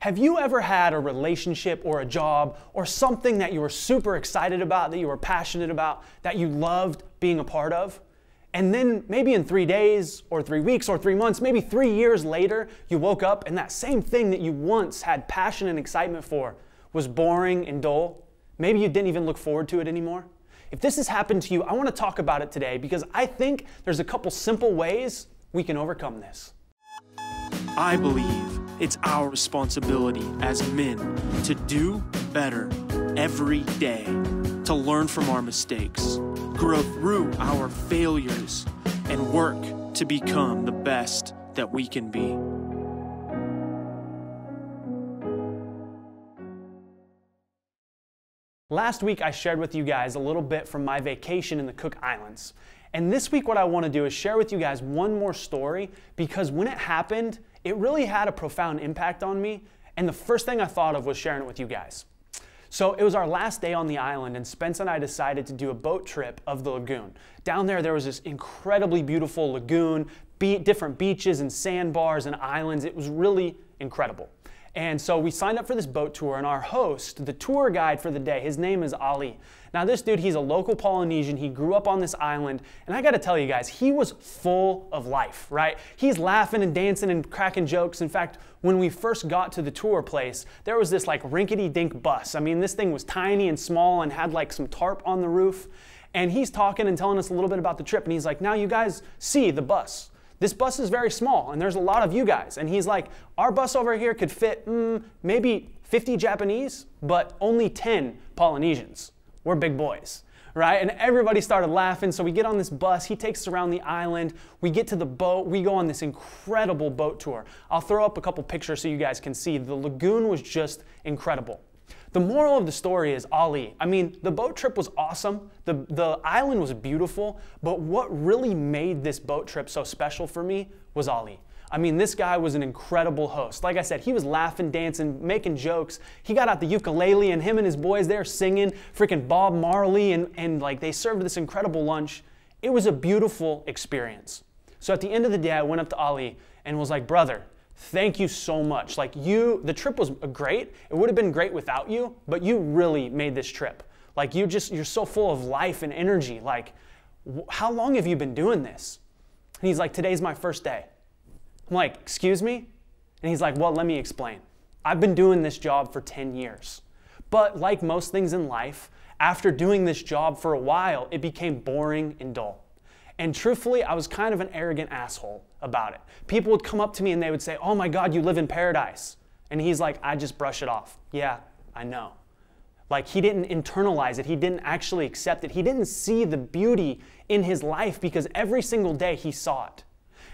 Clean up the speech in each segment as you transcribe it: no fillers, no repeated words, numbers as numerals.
Have you ever had a relationship or a job or something that you were super excited about, that you were passionate about, that you loved being a part of? And then maybe in 3 days or 3 weeks or 3 months, maybe 3 years later, you woke up and that same thing that you once had passion and excitement for was boring and dull. Maybe you didn't even look forward to it anymore. If this has happened to you, I want to talk about it today because I think there's a couple simple ways we can overcome this. I believe it's our responsibility as men to do better every day, to learn from our mistakes, grow through our failures, and work to become the best that we can be. Last week, I shared with you guys a little bit from my vacation in the Cook Islands. And this week, what I want to do is share with you guys one more story, because when it happened, it really had a profound impact on me. And the first thing I thought of was sharing it with you guys. So it was our last day on the island, and Spence and I decided to do a boat trip of the lagoon. Down there, there was this incredibly beautiful lagoon, different beaches and sandbars and islands. It was really incredible. And so we signed up for this boat tour, and our host, the tour guide for the day, his name is Ali. Now this dude, he's a local Polynesian. He grew up on this island, and I gotta tell you guys, he was full of life, right? He's laughing and dancing and cracking jokes. In fact, when we first got to the tour place, there was this like rinkety-dink bus. I mean, this thing was tiny and small and had like some tarp on the roof. And he's talking and telling us a little bit about the trip, and he's like, now you guys see the bus. This bus is very small, and there's a lot of you guys. And he's like, our bus over here could fit maybe 50 Japanese, but only 10 Polynesians. We're big boys, right? And everybody started laughing. So we get on this bus. He takes us around the island. We get to the boat. We go on this incredible boat tour. I'll throw up a couple pictures so you guys can see. The lagoon was just incredible. The moral of the story is, Ali, I mean, the boat trip was awesome. The island was beautiful, but what really made this boat trip so special for me was Ali. I mean, this guy was an incredible host. Like I said, he was laughing, dancing, making jokes. He got out the ukulele, and him and his boys, they're singing freaking Bob Marley, and like they served this incredible lunch. It was a beautiful experience. So at the end of the day, I went up to Ali and was like, brother, thank you so much. Like the trip was great. It would have been great without you, but you really made this trip. Like you're so full of life and energy. Like, how long have you been doing this? And he's like, today's my first day. I'm like, excuse me? And he's like, well, let me explain. I've been doing this job for 10 years, but like most things in life, after doing this job for a while, it became boring and dull. And truthfully, I was kind of an arrogant asshole about it. People would come up to me and they would say, oh my God, you live in paradise. And he's like, I just brush it off. Yeah, I know. Like he didn't internalize it. He didn't actually accept it. He didn't see the beauty in his life because every single day he saw it.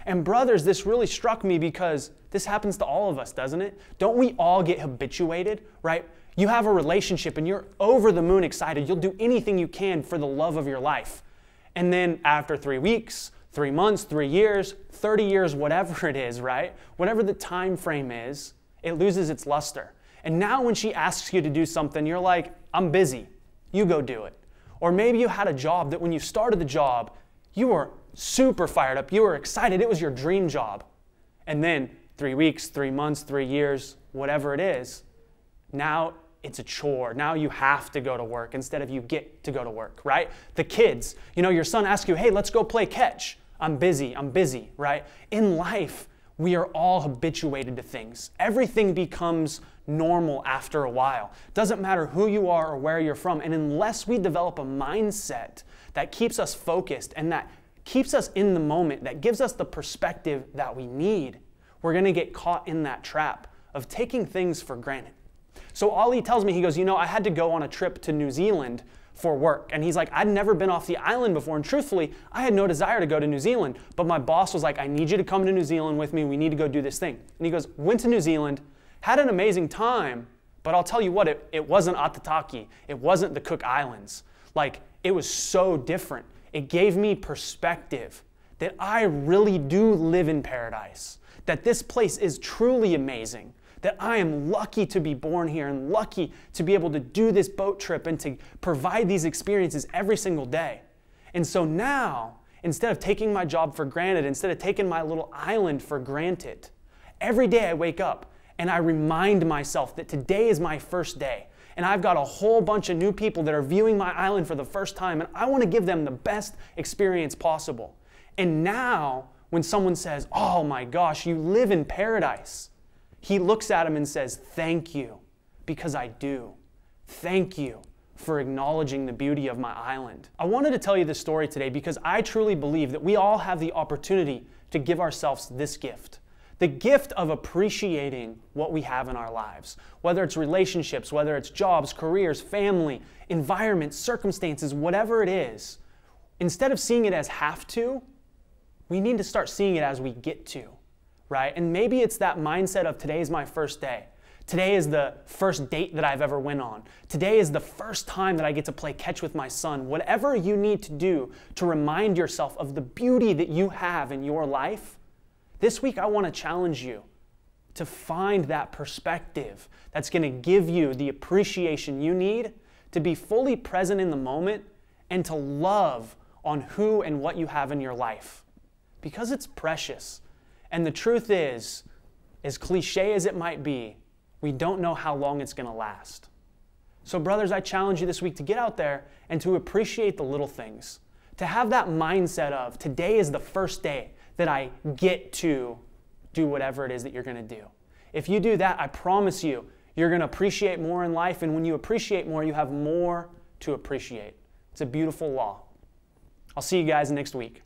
And brothers, this really struck me because this happens to all of us, doesn't it? Don't we all get habituated, right? You have a relationship and you're over the moon excited. You'll do anything you can for the love of your life. And then after 3 weeks, 3 months, 3 years, 30 years, whatever it is, right? Whatever the time frame is, it loses its luster. And now when she asks you to do something, you're like, I'm busy. You go do it. Or maybe you had a job that when you started the job, you were super fired up. You were excited. It was your dream job. And then 3 weeks, 3 months, 3 years, whatever it is, now it's a chore. Now you have to go to work instead of you get to go to work, right? The kids, you know, your son asks you, hey, let's go play catch. I'm busy, right? In life, we are all habituated to things. Everything becomes normal after a while. Doesn't matter who you are or where you're from. And unless we develop a mindset that keeps us focused and that keeps us in the moment, that gives us the perspective that we need, we're going to get caught in that trap of taking things for granted. So Ali tells me, he goes, you know, I had to go on a trip to New Zealand for work. And he's like, I'd never been off the island before. And truthfully, I had no desire to go to New Zealand. But my boss was like, I need you to come to New Zealand with me. We need to go do this thing. And he goes, went to New Zealand, had an amazing time. But I'll tell you what, it wasn't Atataki. It wasn't the Cook Islands. Like, it was so different. It gave me perspective that I really do live in paradise, that this place is truly amazing, that I am lucky to be born here and lucky to be able to do this boat trip and to provide these experiences every single day. And so now, instead of taking my job for granted, instead of taking my little island for granted, every day I wake up and I remind myself that today is my first day, and I've got a whole bunch of new people that are viewing my island for the first time, and I want to give them the best experience possible. And now, when someone says, "Oh my gosh, you live in paradise," he looks at him and says, "Thank you, because I do. Thank you for acknowledging the beauty of my island." I wanted to tell you this story today because I truly believe that we all have the opportunity to give ourselves this gift. The gift of appreciating what we have in our lives, whether it's relationships, whether it's jobs, careers, family, environment, circumstances, whatever it is. Instead of seeing it as have to, we need to start seeing it as we get to, right? And maybe it's that mindset of today is my first day. Today is the first date that I've ever went on. Today is the first time that I get to play catch with my son. Whatever you need to do to remind yourself of the beauty that you have in your life, this week I want to challenge you to find that perspective that's going to give you the appreciation you need to be fully present in the moment and to love on who and what you have in your life. Because it's precious. And the truth is, as cliche as it might be, we don't know how long it's going to last. So brothers, I challenge you this week to get out there and to appreciate the little things. To have that mindset of today is the first day that I get to do whatever it is that you're going to do. If you do that, I promise you, you're going to appreciate more in life. And when you appreciate more, you have more to appreciate. It's a beautiful law. I'll see you guys next week.